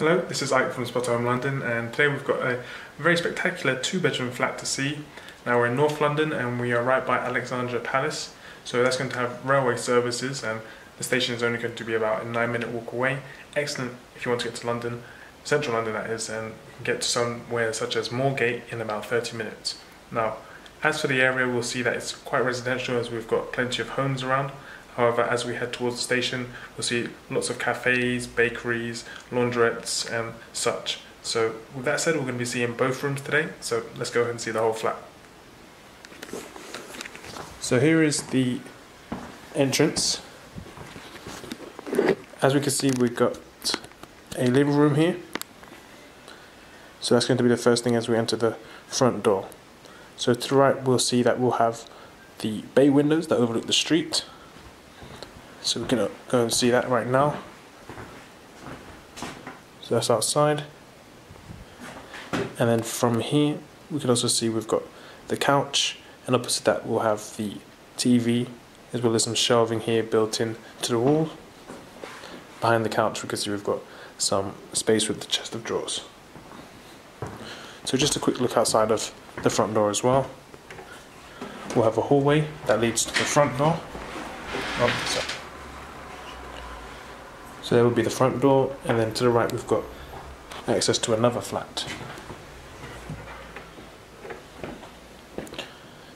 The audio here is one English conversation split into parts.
Hello, this is Ike from Spot Home London, and today we've got a very spectacular two-bedroom flat to see. Now we're in North London and we are right by Alexandra Palace, so that's going to have railway services and the station is only going to be about a 9-minute walk away. Excellent if you want to get to London, central London that is, and you can get to somewhere such as Moorgate in about 30 minutes. Now, as for the area, we'll see that it's quite residential as we've got plenty of homes around. However, as we head towards the station, we'll see lots of cafes, bakeries, laundrettes and such. So with that said, we're going to be seeing both rooms today, so let's go ahead and see the whole flat. So here is the entrance. As we can see, we've got a living room here. So that's going to be the first thing as we enter the front door. So to the right, we'll see that we'll have the bay windows that overlook the street. So we're going to go and see that right now. So that's outside. And then from here, we can also see we've got the couch. And opposite that, we'll have the TV, as well as some shelving here built in to the wall. Behind the couch, we can see we've got some space with the chest of drawers. So just a quick look outside of the front door as well. We'll have a hallway that leads to the front door. So there will be the front door, and then to the right we've got access to another flat.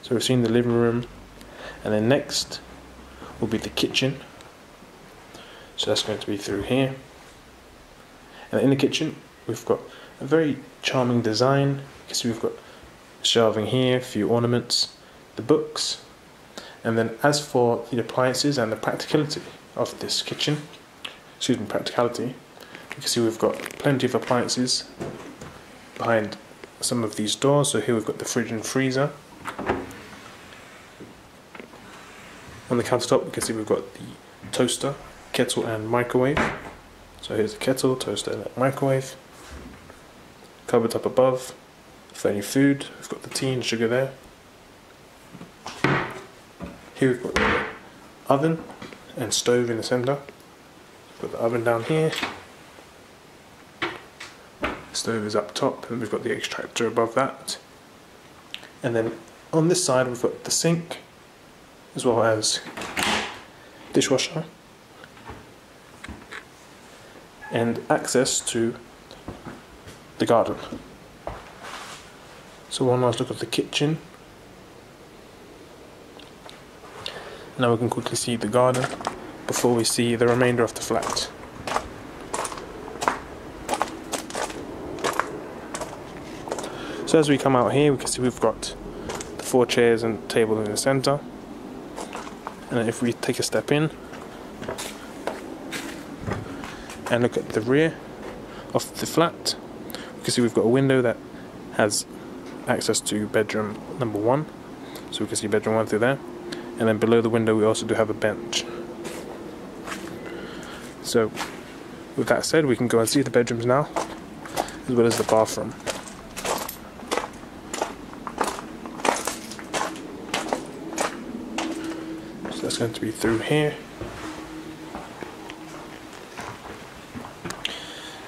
So we've seen the living room, and then next will be the kitchen. So that's going to be through here. And in the kitchen we've got a very charming design. You can see we've got shelving here, a few ornaments, the books. And then as for the appliances and the practicality of this kitchen, you can see we've got plenty of appliances behind some of these doors. So here we've got the fridge and freezer. On the countertop, you can see we've got the toaster, kettle and microwave. So here's the kettle, toaster and microwave. Cupboard up above, for any food. We've got the tea and sugar there. Here we've got the oven and stove in the centre. We've got the oven down here. The stove is up top, and we've got the extractor above that. And then on this side we've got the sink, as well as dishwasher. And access to the garden. So one last look at the kitchen. Now we can quickly see the garden before we see the remainder of the flat. So as we come out here, we can see we've got the 4 chairs and table in the centre. And if we take a step in and look at the rear of the flat, we can see we've got a window that has access to bedroom number 1. So we can see bedroom 1 through there. And then below the window we also do have a bench. So with that said, we can go and see the bedrooms now, as well as the bathroom. So that's going to be through here.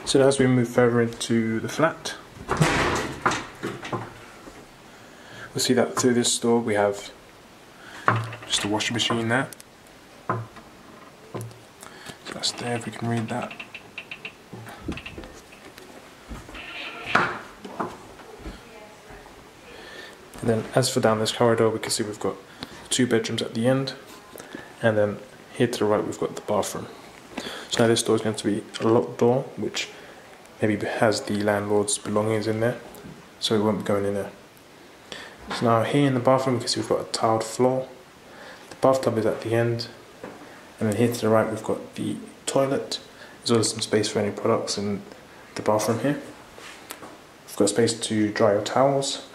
So as we move further into the flat, we'll see that through this door we have just a washing machine there. So that's there, if we can read that. And then as for down this corridor, we can see we've got 2 bedrooms at the end. And then here to the right we've got the bathroom. So now this door is going to be a locked door, which maybe has the landlord's belongings in there. So we won't be going in there. So now here in the bathroom we can see we've got a tiled floor. Bathtub is at the end, and then here to the right we've got the toilet, as well as some space for any products in the bathroom here. We've got space to dry your towels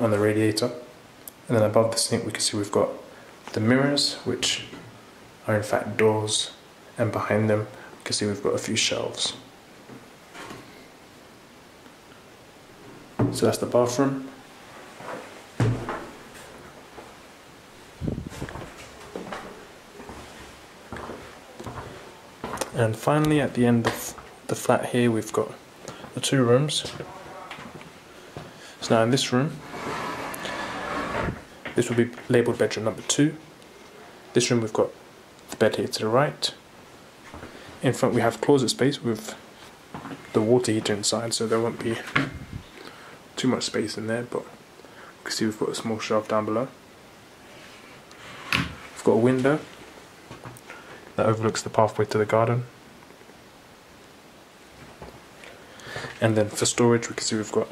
on the radiator, and then above the sink we can see we've got the mirrors, which are in fact doors, and behind them we can see we've got a few shelves. So that's the bathroom. And finally, at the end of the flat here we've got the two rooms. So now in this room, this will be labelled bedroom number 2. This room we've got the bed here to the right. In front we have closet space with the water heater inside, so there won't be too much space in there, but you can see we've got a small shelf down below. We've got a window that overlooks the pathway to the garden. And then for storage we can see we've got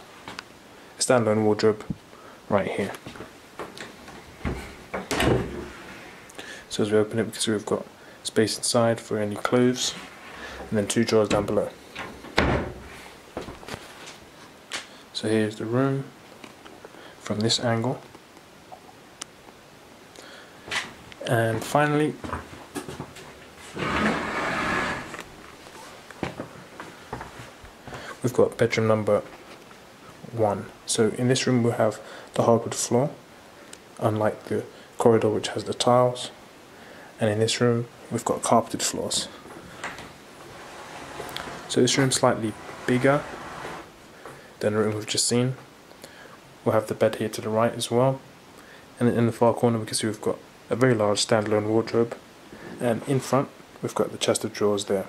a standalone wardrobe right here. So as we open it we can see we've got space inside for any clothes, and then two drawers down below. So here's the room from this angle. And finally, we've got bedroom number 1. So in this room we'll have the hardwood floor, unlike the corridor which has the tiles. And in this room we've got carpeted floors. So this room's slightly bigger than the room we've just seen. We'll have the bed here to the right as well. And in the far corner we can see we've got a very large standalone wardrobe. And in front we've got the chest of drawers there.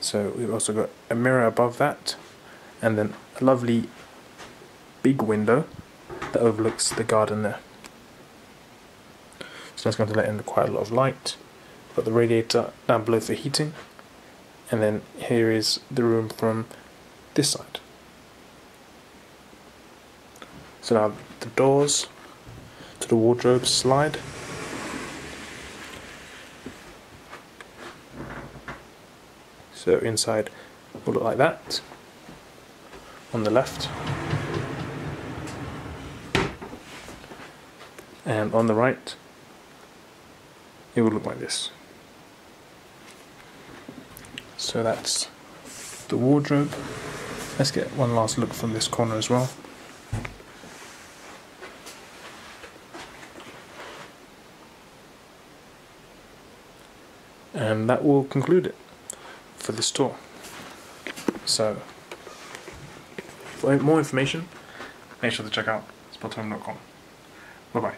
So we've also got a mirror above that, and then a lovely big window that overlooks the garden there. So that's going to let in quite a lot of light. We've got the radiator down below for heating, and then here is the room from this side. So now the doors to the wardrobe slide, so inside will look like that on the left, and on the right it will look like this. So that's the wardrobe. Let's get one last look from this corner as well. And that will conclude it for this tour. So for more information, make sure to check out spotahome.com. Bye bye.